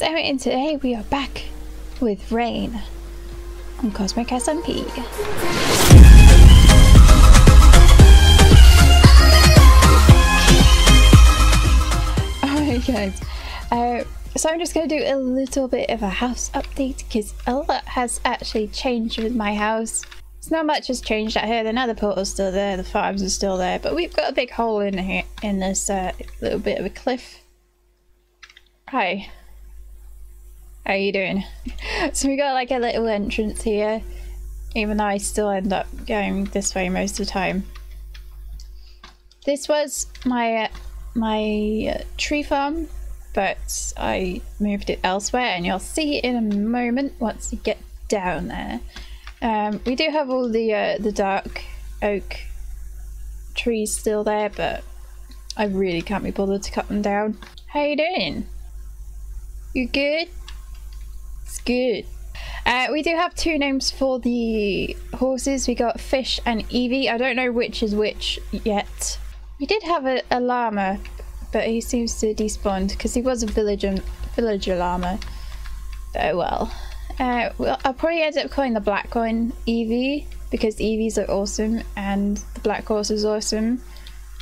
guys, Erin, and today we are back with Rain on Cosmic SMP. Alright guys, so I'm just going to do a little bit of a house update because a lot has actually changed with my house. So not much has changed out here. The nether portal's still there, the farms are still there, but we've got a big hole in here, in this little bit of a cliff. Hi, how are you doing? So we got like a little entrance here, even though I still end up going this way most of the time. This was my tree farm, but I moved it elsewhere, and you'll see in a moment once you get down there. We do have all the dark oak trees still there, but I really can't be bothered to cut them down. How are you doing? You good? It's good. We do have two names for the horses. We got Fish and Evie. I don't know which is which yet. We did have a llama, but he seems to despawned because he was a villager llama. Oh well. I'll probably end up calling the black one Evie because Evies are awesome and the black horse is awesome.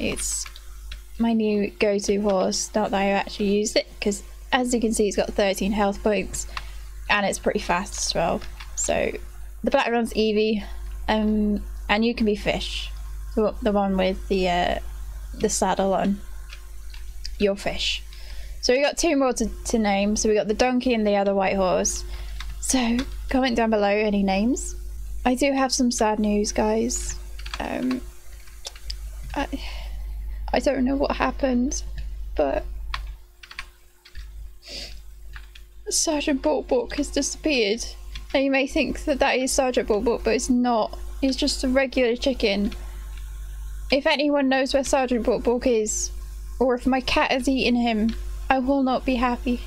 It's my new go-to horse. Not that I actually used it because, as you can see, it's got 13 health points and it's pretty fast as well. So the black one's Evie, and you can be Fish, the one with the saddle on. You're Fish. So we got two more to name. So we got the donkey and the other white horse. So comment down below any names. I do have some sad news, guys. I don't know what happened, but Sergeant Bawk Bawk has disappeared. Now you may think that that is Sergeant Bawk Bawk, but it's not. It's just a regular chicken. If anyone knows where Sergeant Bawk Bawk is, or if my cat has eaten him, I will not be happy.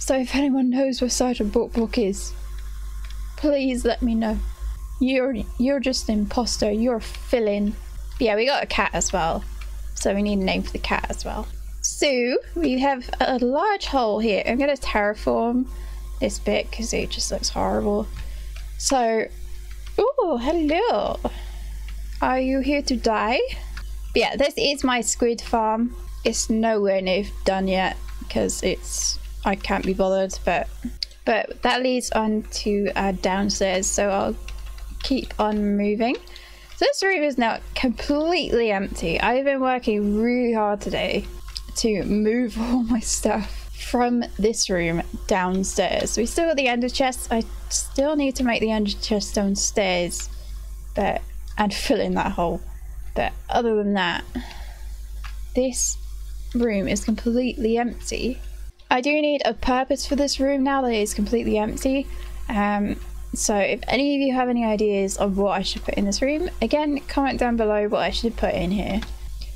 So if anyone knows where Sergeant Bawk Bawk is, please let me know. You're just an imposter. You're a fill-in. Yeah, we got a cat as well, so we need a name for the cat as well. So we have a large hole here. I'm going to terraform this bit because it just looks horrible. So, oh, hello. Are you here to die? But yeah, this is my squid farm. It's nowhere near done yet because it's, I can't be bothered. But that leads on to downstairs. So I'll keep on moving. So this room is now completely empty. I've been working really hard today to move all my stuff from this room downstairs. We still got the ender chest. I still need to make the ender chest downstairs, but and fill in that hole. But other than that, this room is completely empty. I do need a purpose for this room now that it is completely empty. So if any of you have any ideas of what I should put in this room, again, comment down below what I should put in here.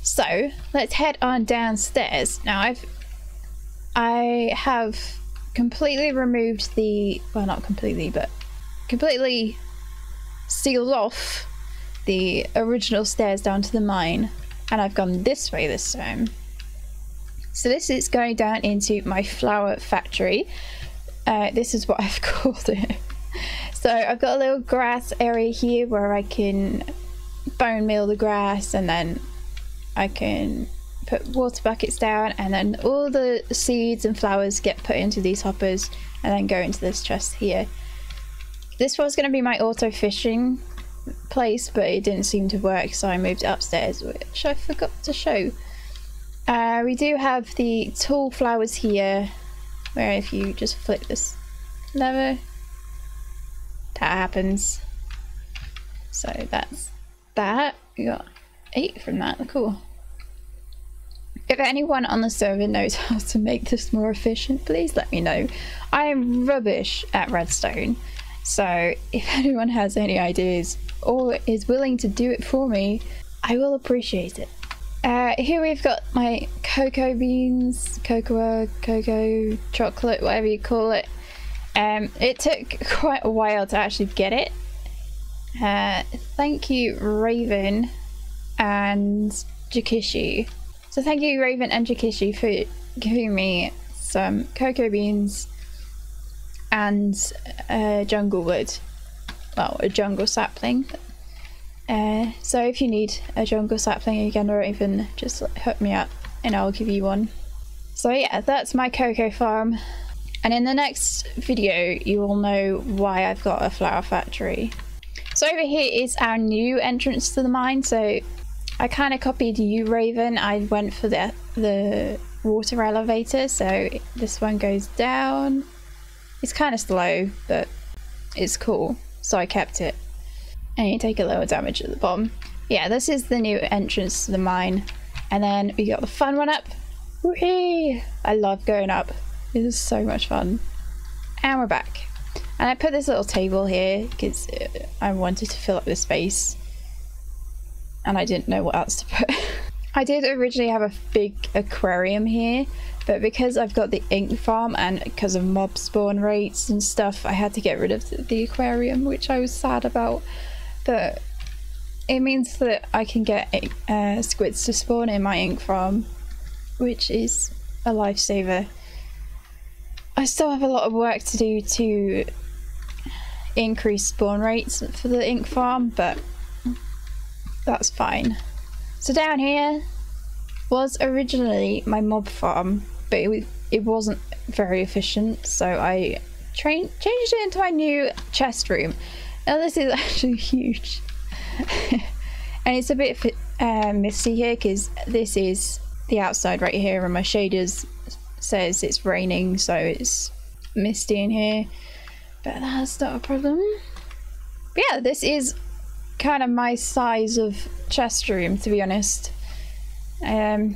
So let's head on downstairs. Now I have completely removed the, well, not completely, but completely sealed off the original stairs down to the mine, and I've gone this way this time. So this is going down into my flower factory. This is what I've called it. So I've got a little grass area here where I can bone meal the grass, and then I can put water buckets down, and then all the seeds and flowers get put into these hoppers and then go into this chest here. This was going to be my auto fishing place, but it didn't seem to work, so I moved upstairs, which I forgot to show. We do have the tall flowers here, where if you just flip this lever, that happens. So that's that. We got 8 from that, cool. If anyone on the server knows how to make this more efficient, please let me know. I am rubbish at redstone, so if anyone has any ideas or is willing to do it for me, I will appreciate it. Here we've got my cocoa beans, cocoa, chocolate, whatever you call it. It took quite a while to actually get it. Thank you, Raven and Jukishi. So thank you, Raven and Jukishi, for giving me some cocoa beans and jungle wood, well, a jungle sapling. So if you need a jungle sapling again, or even just hook me up and I'll give you one. So yeah, that's my cocoa farm, and in the next video you will know why I've got a flower factory. So over here is our new entrance to the mine. So I kind of copied you, Raven. I went for the water elevator, so this one goes down. It's kind of slow, but it's cool, so I kept it. And you take a little damage at the bottom. Yeah, this is the new entrance to the mine. And then we got the fun one up. Whee! I love going up. This is so much fun. And we're back. And I put this little table here because I wanted to fill up the space. And I didn't know what else to put. I did originally have a big aquarium here, but because I've got the ink farm and because of mob spawn rates and stuff, I had to get rid of the aquarium, which I was sad about. But it means that I can get squids to spawn in my ink farm, which is a lifesaver. I still have a lot of work to do to increase spawn rates for the ink farm, but that's fine. So down here was originally my mob farm, but it wasn't very efficient, so I changed it into my new chest room. Now this is actually huge. And it's a bit misty here because this is the outside right here, and my shaders says it's raining, so it's misty in here, but that's not a problem. But yeah, this is kind of my size of chest room, to be honest. I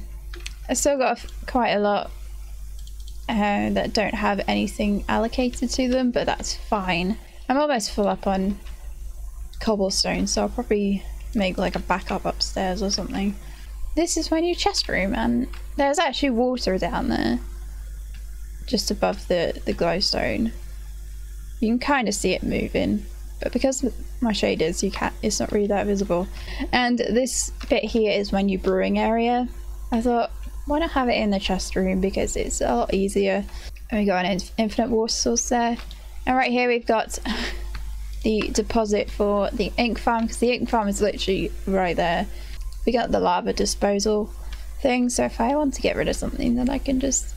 still got quite a lot that don't have anything allocated to them, but that's fine. I'm almost full up on cobblestone, so I'll probably make like a backup upstairs or something. This is my new chest room, and there's actually water down there just above the glowstone. You can kind of see it moving, but because my shaders, you can't, it's not really that visible. And this bit here is my new brewing area. I thought, why not have it in the chest room because it's a lot easier. And we got an infinite water source there. And right here we've got the deposit for the ink farm, because the ink farm is literally right there. We got the lava disposal thing, so if I want to get rid of something, then I can just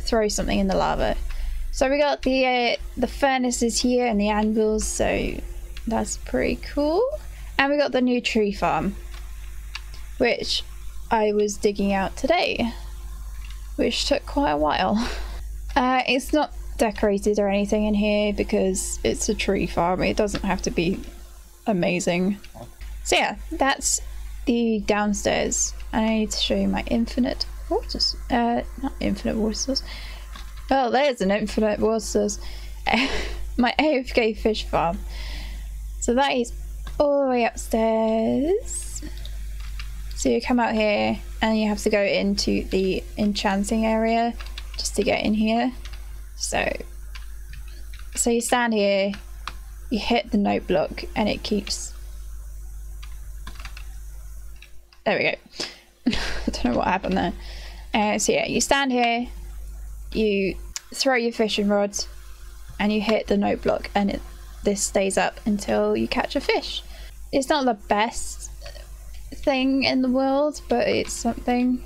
throw something in the lava. So we got the furnaces here and the anvils, so that's pretty cool. And we got the new tree farm, which I was digging out today, which took quite a while. It's not decorated or anything in here because it's a tree farm. It doesn't have to be amazing. So yeah, that's the downstairs. I need to show you my infinite water, not infinite water source. Well, there's an infinite water source. My AFK fish farm. So that is all the way upstairs. So you come out here and you have to go into the enchanting area just to get in here. So you stand here, you hit the note block, and it keeps... There we go. I don't know what happened there. So yeah, you stand here, you throw your fishing rod and you hit the note block, and this stays up until you catch a fish. It's not the best thing in the world, but it's something.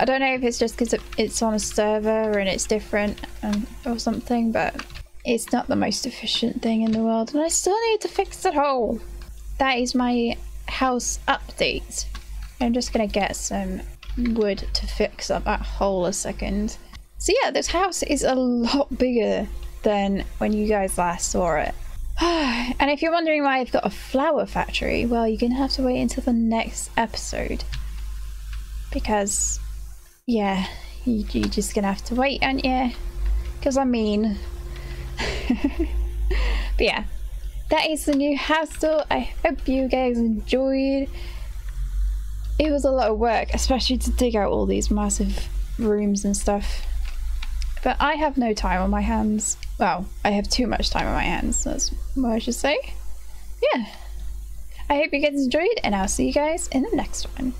I don't know if it's just because it's on a server and it's different or something, but it's not the most efficient thing in the world, and I still need to fix the hole. That is my house update. I'm just gonna get some wood to fix up that hole a second. So yeah, this house is a lot bigger than when you guys last saw it. And if you're wondering why I've got a flower factory, well, you're gonna have to wait until the next episode. Because, yeah, you're just gonna have to wait, aren't you? Because I'm mean. But yeah, that is the new house tour. I hope you guys enjoyed. It was a lot of work, especially to dig out all these massive rooms and stuff. But I have no time on my hands. Well, I have too much time on my hands, that's what I should say. Yeah. I hope you guys enjoyed, and I'll see you guys in the next one.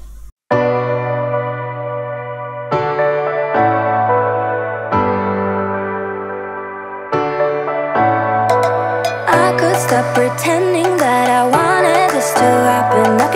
could stop pretending that I wanted this to happen.